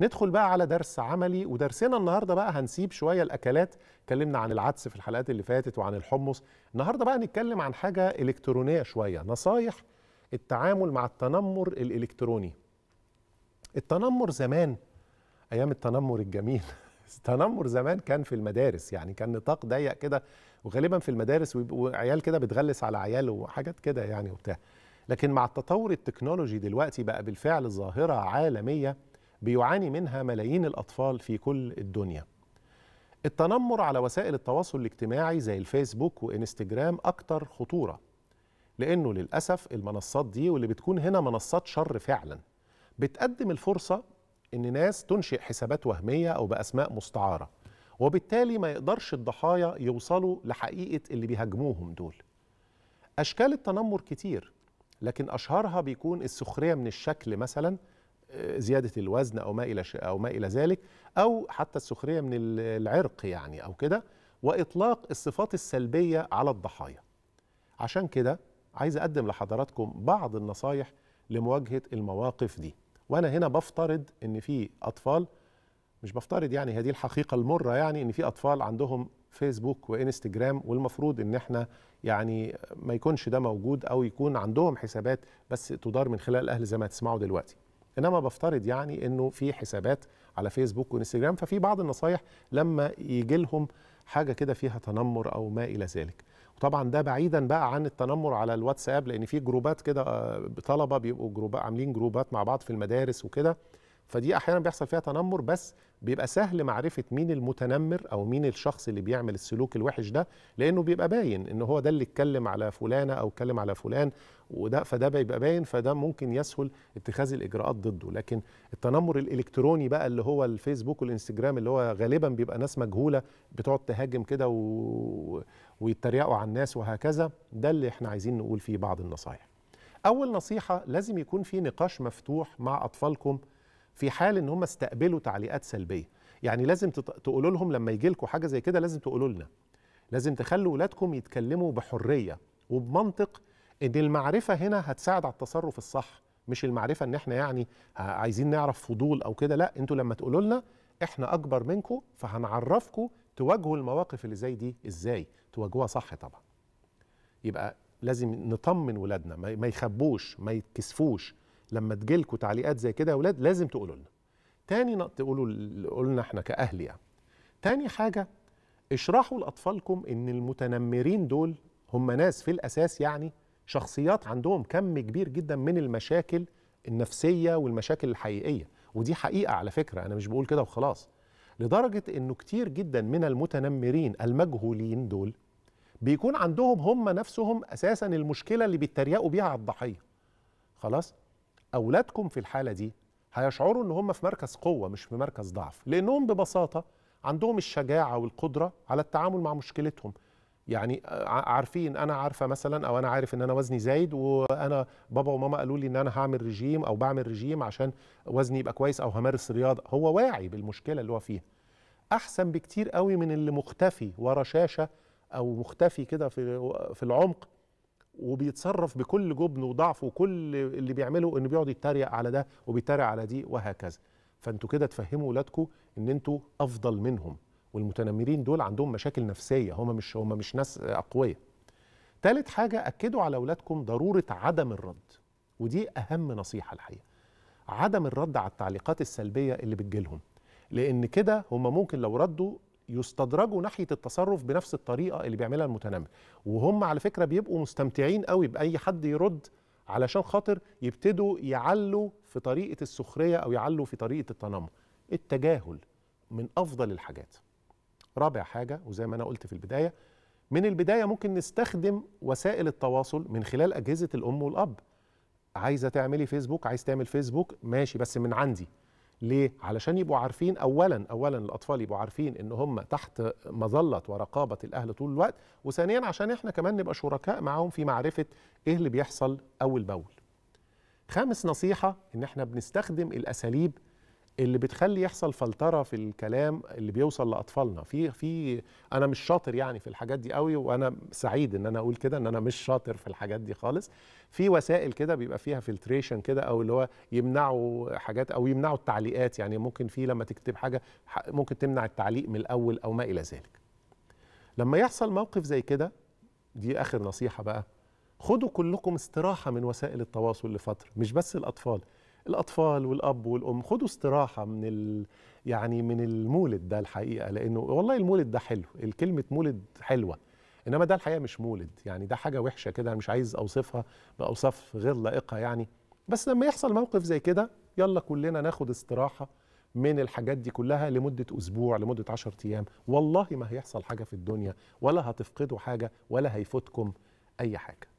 ندخل بقى على درس عملي، ودرسنا النهارده بقى هنسيب شويه الاكلات. اتكلمنا عن العدس في الحلقات اللي فاتت وعن الحمص، النهارده بقى نتكلم عن حاجه الكترونيه شويه. نصايح التعامل مع التنمر الالكتروني. التنمر زمان، ايام التنمر الجميل، التنمر زمان كان في المدارس، يعني كان نطاق ضيق كده، وغالبا في المدارس، وعيال كده بتغلس على عيال وحاجات كده يعني وبتاع. لكن مع التطور التكنولوجي دلوقتي بقى بالفعل ظاهره عالميه بيعاني منها ملايين الأطفال في كل الدنيا. التنمر على وسائل التواصل الاجتماعي زي الفيسبوك وإنستجرام أكتر خطورة، لأنه للأسف المنصات دي، واللي بتكون هنا منصات شر فعلا، بتقدم الفرصة إن ناس تنشئ حسابات وهمية أو بأسماء مستعارة، وبالتالي ما يقدرش الضحايا يوصلوا لحقيقة اللي بيهاجموهم دول. أشكال التنمر كتير، لكن أشهرها بيكون السخرية من الشكل مثلا، زيادة الوزن أو ما إلى ذلك، أو حتى السخرية من العرق يعني أو كده، وإطلاق الصفات السلبية على الضحايا. عشان كده عايز أقدم لحضراتكم بعض النصايح لمواجهة المواقف دي. وأنا هنا بفترض إن في أطفال، مش بفترض يعني، هذه الحقيقة المرة يعني، إن في أطفال عندهم فيسبوك وإنستجرام، والمفروض إن إحنا يعني ما يكونش ده موجود، أو يكون عندهم حسابات بس تدار من خلال الأهل زي ما تسمعوا دلوقتي. إنما بفترض يعني إنه في حسابات على فيسبوك وإنستجرام، ففي بعض النصايح لما يجي لهم حاجة كده فيها تنمر أو ما إلى ذلك. وطبعا ده بعيدا بقى عن التنمر على الواتساب، لأن في جروبات كده طلبة بيبقوا عاملين جروبات مع بعض في المدارس وكده، فدي أحيانا بيحصل فيها تنمر، بس بيبقى سهل معرفة مين المتنمر أو مين الشخص اللي بيعمل السلوك الوحش ده، لأنه بيبقى باين إن هو ده اللي اتكلم على فلانة أو اتكلم على فلان، وده فده بيبقى باين، فده ممكن يسهل اتخاذ الإجراءات ضده. لكن التنمر الإلكتروني بقى اللي هو الفيسبوك والإنستجرام، اللي هو غالبا بيبقى ناس مجهولة بتقعد تهاجم كده ويتريقوا على الناس وهكذا، ده اللي احنا عايزين نقول فيه بعض النصايح. أول نصيحة، لازم يكون في نقاش مفتوح مع أطفالكم في حال ان هم استقبلوا تعليقات سلبيه. يعني لازم تقولوا لهم لما يجي لكم حاجه زي كده، لازم تقولوا لنا، لازم تخلوا اولادكم يتكلموا بحريه وبمنطق، ان المعرفه هنا هتساعد على التصرف الصح، مش المعرفه ان احنا يعني عايزين نعرف فضول او كده، لا، انتوا لما تقولوا لنا احنا اكبر منكم فهنعرفكم تواجهوا المواقف اللي زي دي ازاي، تواجهوها صح طبعا. يبقى لازم نطمن ولادنا، ما يخبوش، ما يتكسفوش، لما تجيلكوا تعليقات زي كده يا ولاد لازم تقولوا لنا. تاني، تقولوا لنا احنا كأهل يعني. تاني حاجة، اشرحوا لأطفالكم إن المتنمرين دول هم ناس في الأساس يعني شخصيات عندهم كم كبير جدا من المشاكل النفسية والمشاكل الحقيقية، ودي حقيقة على فكرة، أنا مش بقول كده وخلاص، لدرجة إنه كتير جدا من المتنمرين المجهولين دول بيكون عندهم هم نفسهم أساسا المشكلة اللي بيتريقوا بيها على الضحية. خلاص؟ أولادكم في الحالة دي هيشعروا إن هم في مركز قوة مش في مركز ضعف، لأنهم ببساطة عندهم الشجاعة والقدرة على التعامل مع مشكلتهم. يعني عارفين، أنا عارفة مثلا، أو أنا عارف إن أنا وزني زايد، وأنا بابا وماما قالوا لي إن أنا هعمل رجيم أو بعمل رجيم عشان وزني يبقى كويس، أو همارس رياضة. هو واعي بالمشكلة اللي هو فيها، أحسن بكتير قوي من اللي مختفي ورا شاشة، أو مختفي كده في العمق، وبيتصرف بكل جبن وضعف، وكل اللي بيعمله انه بيقعد يتريق على ده وبيتريق على دي وهكذا. فانتوا كده تفهموا ولادكم ان انتوا افضل منهم، والمتنمرين دول عندهم مشاكل نفسيه، هم مش ناس اقوياء. ثالث حاجه، اكدوا على اولادكم ضروره عدم الرد، ودي اهم نصيحه الحقيقه. عدم الرد على التعليقات السلبيه اللي بتجيلهم، لان كده هم ممكن لو ردوا يستدرجوا ناحية التصرف بنفس الطريقة اللي بيعملها المتنمر، وهم على فكرة بيبقوا مستمتعين قوي بأي حد يرد، علشان خاطر يبتدوا يعلوا في طريقة السخرية أو يعلوا في طريقة التنمر. التجاهل من أفضل الحاجات. رابع حاجة، وزي ما أنا قلت في البداية، من البداية ممكن نستخدم وسائل التواصل من خلال أجهزة الأم والأب. عايزة تعملي فيسبوك، عايز تعمل فيسبوك، ماشي، بس من عندي. ليه؟ علشان يبقوا عارفين، أولاً الأطفال يبقوا عارفين إن هم تحت مظلة ورقابة الأهل طول الوقت، وثانياً عشان إحنا كمان نبقى شركاء معاهم في معرفة إيه اللي بيحصل أول بأول. خامس نصيحة، إن إحنا بنستخدم الأساليب اللي بتخلي يحصل فلتره في الكلام اللي بيوصل لاطفالنا. في انا مش شاطر يعني في الحاجات دي قوي، وانا سعيد ان انا اقول كده ان انا مش شاطر في الحاجات دي خالص. في وسائل كده بيبقى فيها فلتريشن كده، او اللي هو يمنعوا حاجات او يمنعوا التعليقات، يعني ممكن في لما تكتب حاجه ممكن تمنع التعليق من الاول او ما الى ذلك. لما يحصل موقف زي كده، دي اخر نصيحه بقى، خدوا كلكم استراحه من وسائل التواصل لفتره، مش بس الأطفال والأب والأم، خدوا استراحة من يعني من المولد ده الحقيقة، لأنه والله المولد ده حلو، الكلمة مولد حلوة، إنما ده الحقيقة مش مولد، يعني ده حاجة وحشة كده، أنا مش عايز أوصفها بأوصاف غير لائقة يعني. بس لما يحصل موقف زي كده، يلا كلنا ناخد استراحة من الحاجات دي كلها لمدة أسبوع، لمدة 10 أيام، والله ما هيحصل حاجة في الدنيا، ولا هتفقدوا حاجة، ولا هيفوتكم أي حاجة.